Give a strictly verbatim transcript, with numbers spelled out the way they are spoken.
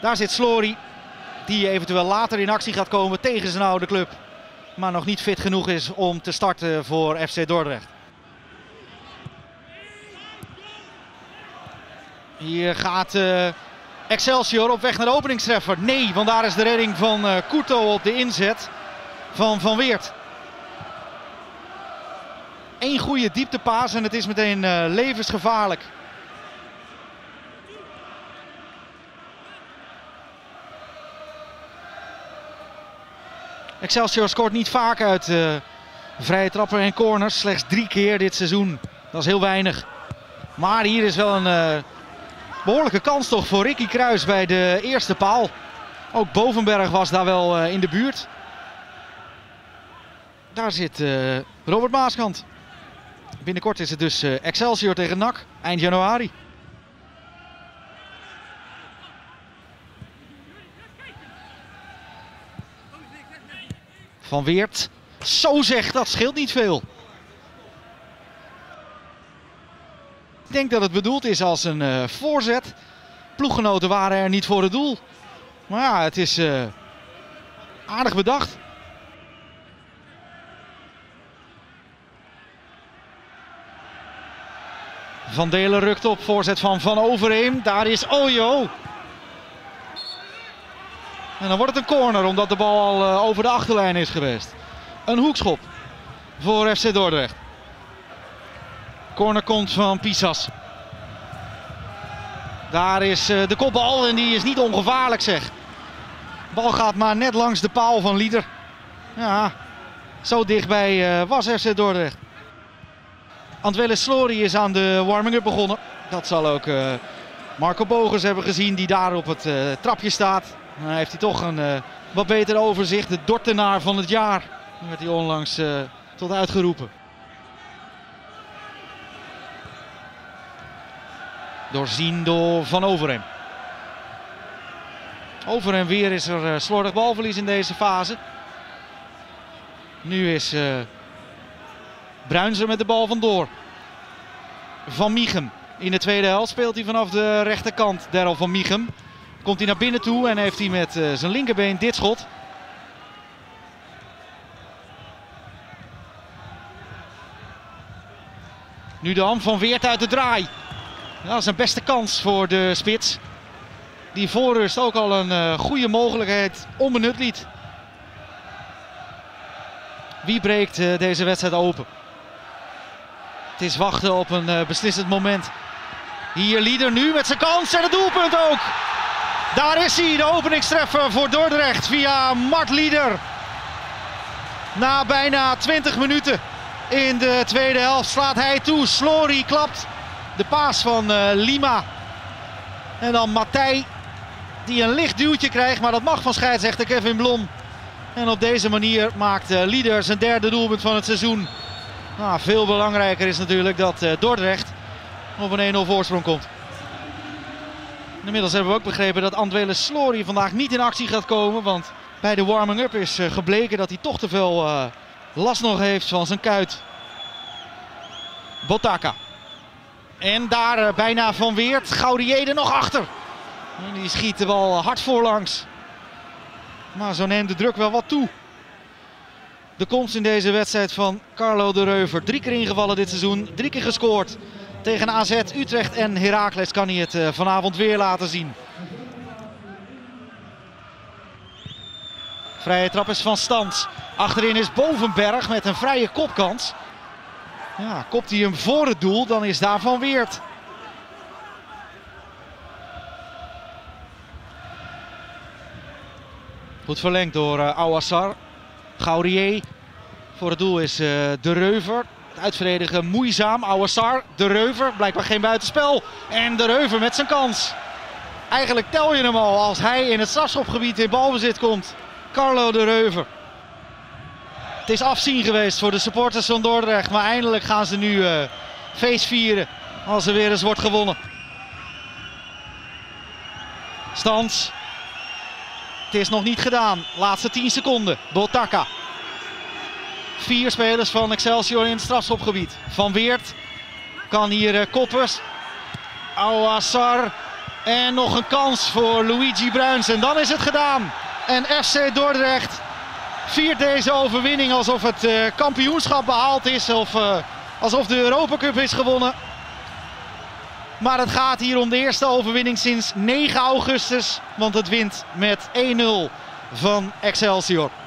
Daar zit Slory, die eventueel later in actie gaat komen tegen zijn oude club. Maar nog niet fit genoeg is om te starten voor F C Dordrecht. Hier gaat uh, Excelsior op weg naar de openingstreffer. Nee, want daar is de redding van uh, Couto op de inzet van Van Weert. Eén goede dieptepaas en het is meteen uh, levensgevaarlijk. Excelsior scoort niet vaak uit uh, vrije trappen en corners. Slechts drie keer dit seizoen. Dat is heel weinig. Maar hier is wel een uh, behoorlijke kans toch voor Ricky Kruijs bij de eerste paal. Ook Bovenberg was daar wel uh, in de buurt. Daar zit uh, Robert Maaskant. Binnenkort is het dus uh, Excelsior tegen N A C eind januari. Van Weert, zo zegt, dat scheelt niet veel. Ik denk dat het bedoeld is als een uh, voorzet. Ploeggenoten waren er niet voor het doel. Maar ja, het is uh, aardig bedacht. Van Deelen rukt op, voorzet van Van Overeem. Daar is Ojo. En dan wordt het een corner, omdat de bal al uh, over de achterlijn is geweest. Een hoekschop voor F C Dordrecht. Corner komt van Pisas. Daar is uh, de kopbal en die is niet ongevaarlijk, zeg. Bal gaat maar net langs de paal van Lieder. Ja, zo dichtbij uh, was F C Dordrecht. Antwelle Slory is aan de warming-up begonnen. Dat zal ook uh, Marco Bogers hebben gezien, die daar op het uh, trapje staat. Dan heeft hij toch een uh, wat beter overzicht. De Dortenaar van het jaar. Dan werd hij onlangs uh, tot uitgeroepen. Doorzien door Van Overeem. Over en weer is er uh, slordig balverlies in deze fase. Nu is uh, Bruinser met de bal vandoor. Van Miechem. In de tweede helft speelt hij vanaf de rechterkant. Darryl van Miechem. Komt hij naar binnen toe en heeft hij met uh, zijn linkerbeen dit schot. Nu dan Van Weert uit de draai. Dat is een beste kans voor de spits. Die voor rust ook al een uh, goede mogelijkheid onbenut liet. Wie breekt uh, deze wedstrijd open? Het is wachten op een uh, beslissend moment. Hier Lieder nu met zijn kans en het doelpunt ook. Daar is hij, de openingstreffer voor Dordrecht via Mart Lieder. Na bijna twintig minuten in de tweede helft slaat hij toe. Slory klapt, de paas van uh, Lima. En dan Matthij, die een licht duwtje krijgt, maar dat mag van scheidsrechter Kevin Blom. En op deze manier maakt uh, Lieder zijn derde doelpunt van het seizoen. Nou, veel belangrijker is natuurlijk dat uh, Dordrecht op een één nul voorsprong komt. Inmiddels hebben we ook begrepen dat Antwelle Slory vandaag niet in actie gaat komen. Want bij de warming-up is gebleken dat hij toch te veel uh, last nog heeft van zijn kuit. Botaka. En daar uh, bijna Van Weert. Gaudier er nog achter. En die schiet er wel hard voorlangs. Maar zo neemt de druk wel wat toe. De komst in deze wedstrijd van Carlo de Reuver. Drie keer ingevallen dit seizoen. Drie keer gescoord. Tegen A Z, Utrecht en Heracles kan hij het vanavond weer laten zien. Vrije trap is van Stans. Achterin is Bovenberg met een vrije kopkans. Ja, kopt hij hem voor het doel, dan is daar Van Weert. Goed verlengd door uh, Ouassar. Gaurier voor het doel is uh, de Reuver. Uitverdedigen moeizaam. Ouassar, de Reuver, blijkbaar geen buitenspel. En de Reuver met zijn kans. Eigenlijk tel je hem al als hij in het strafschopgebied in balbezit komt. Carlo de Reuver. Het is afzien geweest voor de supporters van Dordrecht. Maar eindelijk gaan ze nu uh, feest vieren als er weer eens wordt gewonnen. Stans. Het is nog niet gedaan. Laatste tien seconden. Botaka. Vier spelers van Excelsior in het strafschopgebied. Van Weert kan hier koppers. Ouassar En nog een kans voor Luigi Bruins en dan is het gedaan. En F C Dordrecht viert deze overwinning alsof het uh, kampioenschap behaald is. Of uh, alsof de Europa Cup is gewonnen. Maar het gaat hier om de eerste overwinning sinds negen augustus. Want het wint met één nul van Excelsior.